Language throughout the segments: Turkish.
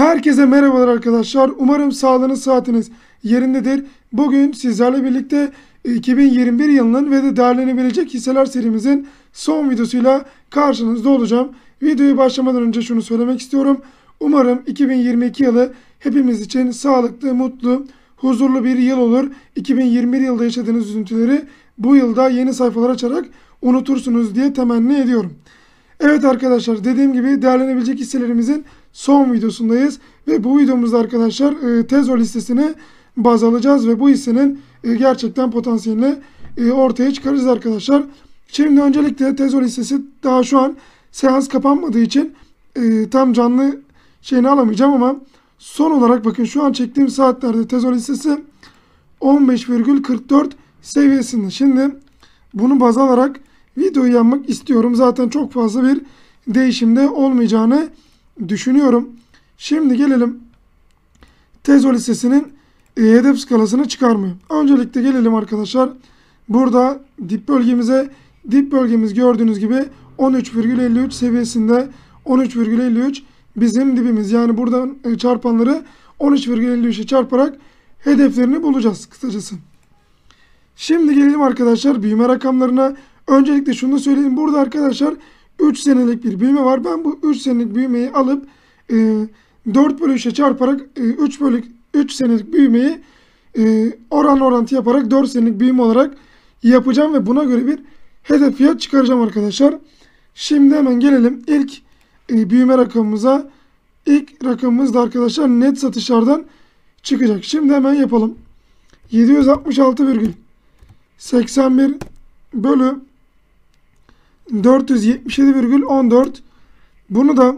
Herkese merhabalar arkadaşlar. Umarım sağlığınız, saatiniz yerindedir. Bugün sizlerle birlikte 2021 yılının ve de değerlenebilecek hisseler serimizin son videosuyla karşınızda olacağım. Videoyu başlamadan önce şunu söylemek istiyorum. Umarım 2022 yılı hepimiz için sağlıklı, mutlu, huzurlu bir yıl olur. 2021 yılda yaşadığınız üzüntüleri bu yılda yeni sayfalar açarak unutursunuz diye temenni ediyorum. Evet arkadaşlar, dediğim gibi değerlenebilecek hisselerimizin son videosundayız ve bu videomuzda arkadaşlar TEZOL listesini baz alacağız ve bu hissenin gerçekten potansiyelini ortaya çıkaracağız arkadaşlar. Şimdi öncelikle TEZOL listesi daha şu an seans kapanmadığı için tam canlı şeyini alamayacağım ama son olarak bakın şu an çektiğim saatlerde TEZOL listesi 15,44 seviyesinde. Şimdi bunu baz alarak videoyu yapmak istiyorum. Zaten çok fazla bir değişimde olmayacağını düşünüyorum. Şimdi gelelim TEZOL hissesinin hedef skalasını çıkarmaya. Öncelikle gelelim arkadaşlar. Burada dip bölgemize, dip bölgemiz gördüğünüz gibi 13,53 seviyesinde. 13,53 bizim dibimiz. Yani buradan çarpanları 13,53'e çarparak hedeflerini bulacağız kısacası. Şimdi gelelim arkadaşlar büyüme rakamlarına. Öncelikle şunu da söyleyeyim. Burada arkadaşlar 3 senelik bir büyüme var. Ben bu 3 senelik büyümeyi alıp 4/3'e çarparak 3 senelik büyümeyi oran orantı yaparak 4 senelik büyüme olarak yapacağım ve buna göre bir hedef fiyat çıkaracağım arkadaşlar. Şimdi hemen gelelim ilk büyüme rakamımıza. İlk rakamımız da arkadaşlar net satışlardan çıkacak. Şimdi hemen yapalım. 766,81 bölü 477,14, bunu da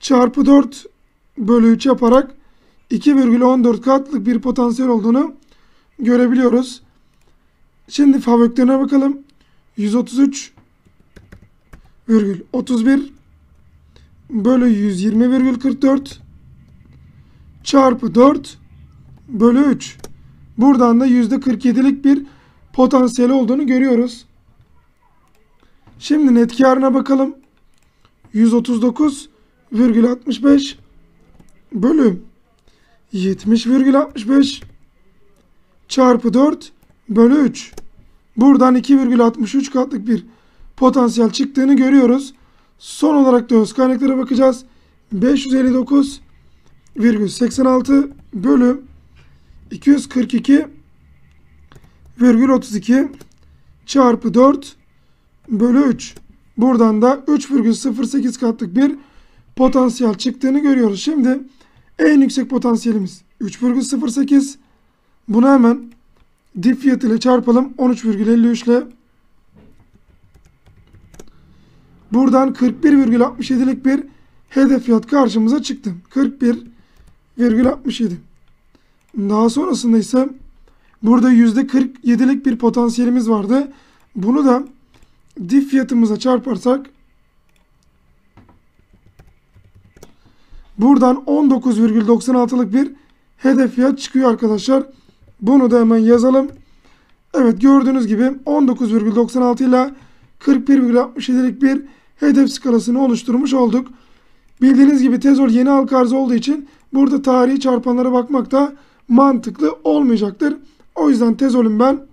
çarpı 4 bölü 3 yaparak 2,14 katlık bir potansiyel olduğunu görebiliyoruz. Şimdi fabriklerine bakalım. 133,31 bölü 120,44 çarpı 4 bölü 3. Buradan da %47'lik bir potansiyeli olduğunu görüyoruz. Şimdi net karına bakalım. 139,65 bölü 70,65 çarpı 4 bölü 3. Buradan 2,63 katlık bir potansiyel çıktığını görüyoruz. Son olarak da öz kaynaklara bakacağız. 559,86 bölü 242,32 çarpı 4 bölü 3. Buradan da 3,08 katlık bir potansiyel çıktığını görüyoruz. Şimdi en yüksek potansiyelimiz 3,08. Bunu hemen dip fiyatı ile çarpalım. 13,53 ile. Buradan 41,67'lik bir hedef fiyat karşımıza çıktı. 41,67. Daha sonrasında ise burada %47'lik bir potansiyelimiz vardı. Bunu da dip fiyatımıza çarparsak buradan 19,96'lık bir hedef fiyat çıkıyor arkadaşlar. Bunu da hemen yazalım. Evet, gördüğünüz gibi 19,96 ile 41,67'lik bir hedef skalasını oluşturmuş olduk. Bildiğiniz gibi TEZOL yeni halka arzı olduğu için burada tarihi çarpanlara bakmak da mantıklı olmayacaktır. O yüzden TEZOL'ün ben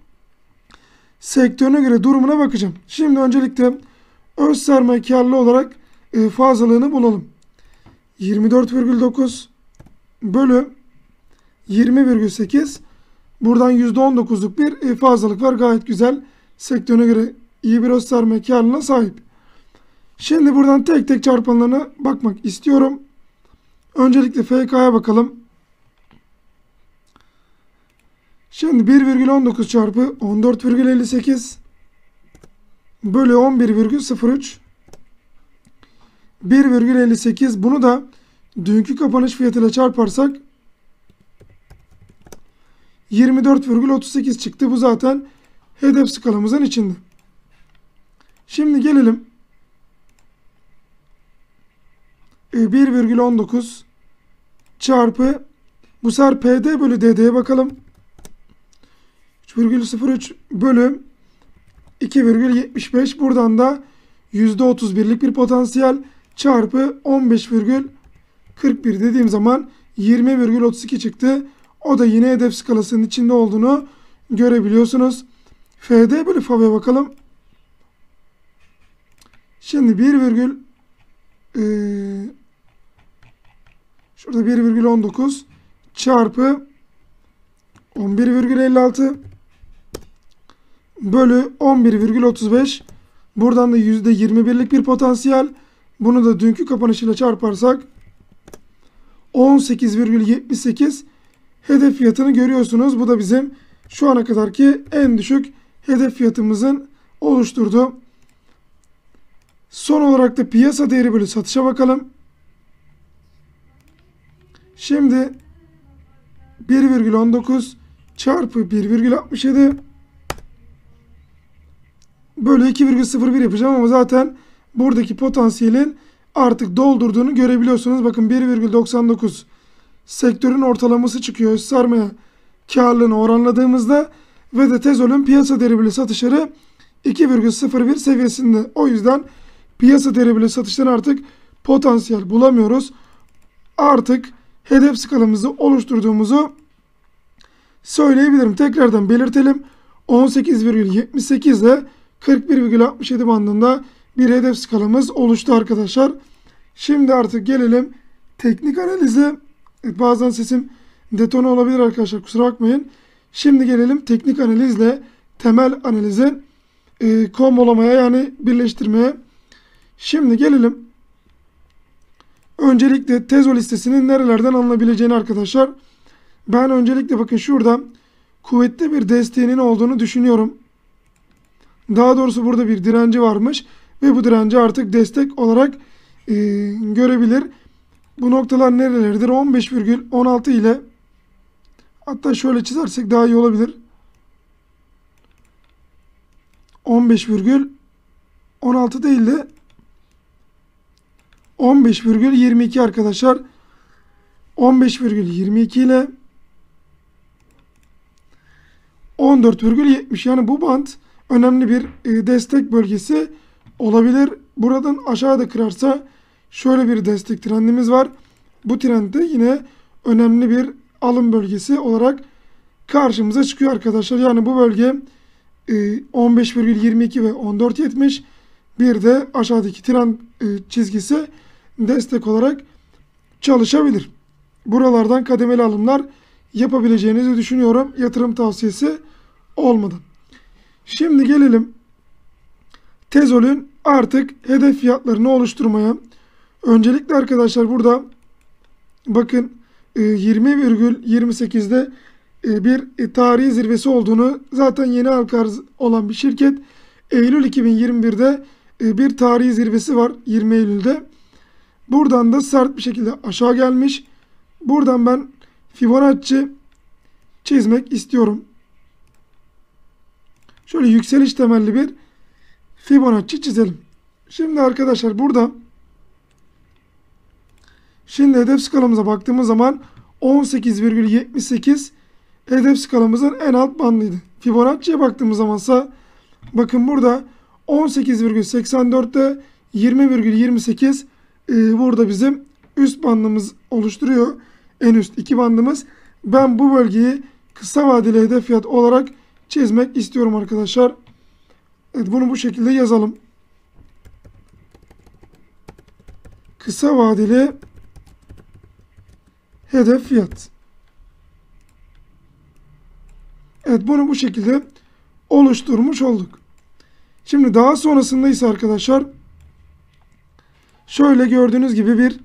sektörüne göre durumuna bakacağım. Şimdi öncelikle öz sermaye karlı olarak fazlalığını bulalım. 24,9 bölü 20,8. Buradan %19'luk bir fazlalık var. Gayet güzel. Sektörüne göre iyi bir öz sermaye karlılığına sahip. Şimdi buradan tek tek çarpanlarına bakmak istiyorum. Öncelikle FK'ya bakalım. Şimdi 1,19 çarpı 14,58 bölü 11,03 1,58, bunu da dünkü kapanış fiyatıyla çarparsak 24,38 çıktı. Bu zaten hedef skalamızın içinde. Şimdi gelelim 1,19 çarpı bu sefer PD bölü DD'ye bakalım. 3,03 bölü 2,75, buradan da %31'lik bir potansiyel çarpı 15,45 41 dediğim zaman 20,32 çıktı. O da yine hedef skalasının içinde olduğunu görebiliyorsunuz. FD bölü FAB'ya bakalım. Şimdi 1,19 çarpı 11,56 bölü 11,35. Buradan da %21'lik bir potansiyel. Bunu da dünkü kapanışıyla çarparsak 18,78 hedef fiyatını görüyorsunuz. Bu da bizim şu ana kadarki en düşük hedef fiyatımızın oluşturduğu. Son olarak da piyasa değeri bölü satışa bakalım. Şimdi 1,19 çarpı 1,67 bölü 2,01 yapacağım ama zaten buradaki potansiyelin artık doldurduğunu görebiliyorsunuz. Bakın 1,99 sektörün ortalaması çıkıyor sarmaya karlılığını oranladığımızda ve de TEZOL'ün piyasa değeri bölü satışları 2,01 seviyesinde. O yüzden piyasa değeri bölü satıştan artık potansiyel bulamıyoruz. Artık hedef skalamızı oluşturduğumuzu söyleyebilirim. Tekrardan belirtelim. 18,78 ile 41,67 bandında bir hedef skalamız oluştu arkadaşlar. Şimdi artık gelelim teknik analize. Bazen sesim detone olabilir arkadaşlar, kusura bakmayın. Şimdi gelelim teknik analizle temel analizi kombolamaya, yani birleştirmeye. Şimdi gelelim. Öncelikle TEZOL listesinin nerelerden alınabileceğini arkadaşlar. Ben öncelikle bakın şurada kuvvetli bir desteğinin olduğunu düşünüyorum. Daha doğrusu burada bir direnci varmış ve bu direnci artık destek olarak görebilir. Bu noktalar nerelerdir? 15,16 ile, hatta şöyle çizersek daha iyi olabilir. 15,16 değil de 15,22 arkadaşlar. 15,22 ile 14,70, yani bu bant önemli bir destek bölgesi olabilir. Buradan aşağıda kırarsa şöyle bir destek trendimiz var. Bu trend de yine önemli bir alım bölgesi olarak karşımıza çıkıyor arkadaşlar. Yani bu bölge 15,22 ve 14,70, bir de aşağıdaki trend çizgisi destek olarak çalışabilir. Buralardan kademeli alımlar yapabileceğinizi düşünüyorum, yatırım tavsiyesi olmadan. Şimdi gelelim TEZOL'ün artık hedef fiyatlarını oluşturmaya. Öncelikle arkadaşlar burada bakın 20,28'de bir tarihi zirvesi olduğunu, zaten yeni halka arz olan bir şirket. Eylül 2021'de bir tarihi zirvesi var, 20 Eylül'de. Buradan da sert bir şekilde aşağı gelmiş. Buradan ben Fibonacci çizmek istiyorum. Şöyle yükseliş temelli bir Fibonacci çizelim. Şimdi arkadaşlar burada hedef skalamıza baktığımız zaman 18,78 hedef skalamızın en alt bandıydı. Fibonacci'ye baktığımız zamansa bakın burada 18,84'te 20,28 burada bizim üst bandımız oluşturuyor. En üst iki bandımız. Ben bu bölgeyi kısa vadeli hedef fiyat olarak çizmek istiyorum arkadaşlar. Evet, bunu bu şekilde yazalım. Kısa vadeli hedef fiyat. Evet, bunu bu şekilde oluşturmuş olduk. Şimdi daha sonrasında ise arkadaşlar şöyle gördüğünüz gibi bir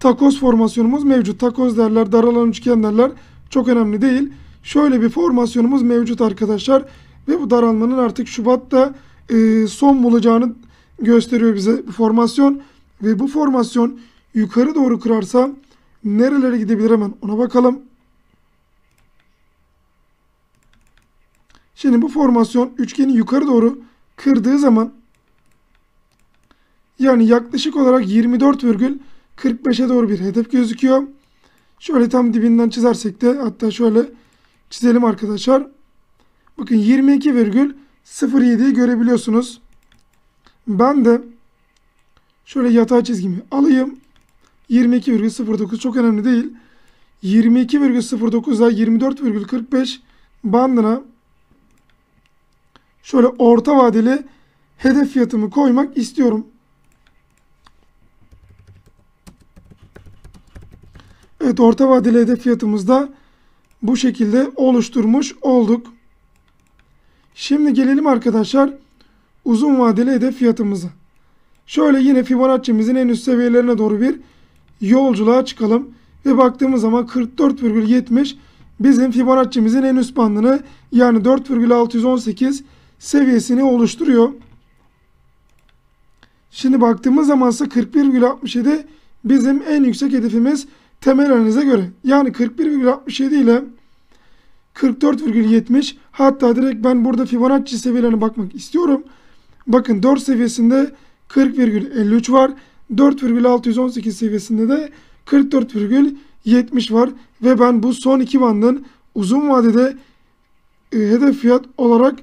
takoz formasyonumuz mevcut. Takoz derler, daralan üçgen derler, çok önemli değil. Şöyle bir formasyonumuz mevcut arkadaşlar ve bu daralmanın artık Şubat'ta son bulacağını gösteriyor bize bu formasyon. Ve bu formasyon yukarı doğru kırarsa nerelere gidebilir, hemen ona bakalım. Şimdi bu formasyon üçgeni yukarı doğru kırdığı zaman, yani yaklaşık olarak 24,45'e doğru bir hedef gözüküyor. Şöyle tam dibinden çizersek de, hatta şöyle çizelim arkadaşlar. Bakın 22,07'yi görebiliyorsunuz. Ben de şöyle yatay çizgimi alayım. 22,09 çok önemli değil. 22,09'a 24,45 bandına şöyle orta vadeli hedef fiyatımı koymak istiyorum. Evet, orta vadeli hedef fiyatımızda bu şekilde oluşturmuş olduk. Şimdi gelelim arkadaşlar uzun vadeli hedef fiyatımıza. Şöyle yine Fibonacci'mizin en üst seviyelerine doğru bir yolculuğa çıkalım. Ve baktığımız zaman 44,70 bizim Fibonacci'mizin en üst bandını, yani 4,618 seviyesini oluşturuyor. Şimdi baktığımız zaman ise 41,67 bizim en yüksek hedefimiz temel analize göre. Yani 41,67 ile 44,70, hatta direkt ben burada Fibonacci seviyelerine bakmak istiyorum. Bakın 4 seviyesinde 40,53 var. 4,618 seviyesinde de 44,70 var. Ve ben bu son iki bandın uzun vadede hedef fiyat olarak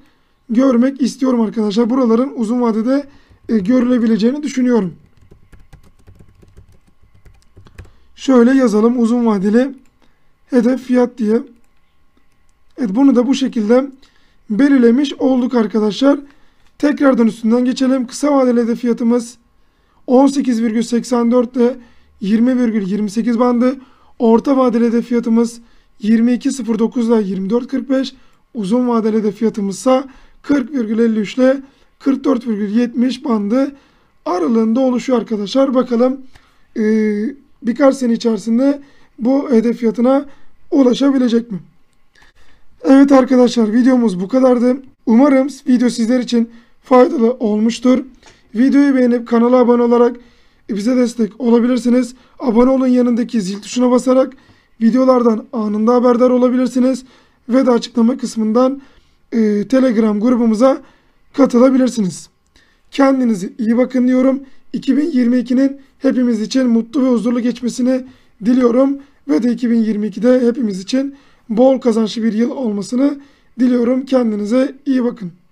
görmek istiyorum arkadaşlar. Buraların uzun vadede görülebileceğini düşünüyorum. Şöyle yazalım, uzun vadeli hedef fiyat diye. Evet, bunu da bu şekilde belirlemiş olduk arkadaşlar. Tekrardan üstünden geçelim. Kısa vadeli hedef fiyatımız 18,84 ile 20,28 bandı. Orta vadeli hedef fiyatımız 22,09 ile 24,45. Uzun vadeli hedef fiyatımız ise 40,53 ile 44,70 bandı aralığında oluşuyor arkadaşlar. Bakalım birkaç sene içerisinde bu hedef fiyatına ulaşabilecek mi? Evet arkadaşlar, videomuz bu kadardı. Umarım video sizler için faydalı olmuştur. Videoyu beğenip kanala abone olarak bize destek olabilirsiniz. Abone olun yanındaki zil tuşuna basarak videolardan anında haberdar olabilirsiniz. Ve de açıklama kısmından Telegram grubumuza katılabilirsiniz. Kendinize iyi bakın diyorum. 2022'nin hepimiz için mutlu ve huzurlu geçmesini diliyorum. Ve de 2022'de hepimiz için bol kazançlı bir yıl olmasını diliyorum. Kendinize iyi bakın.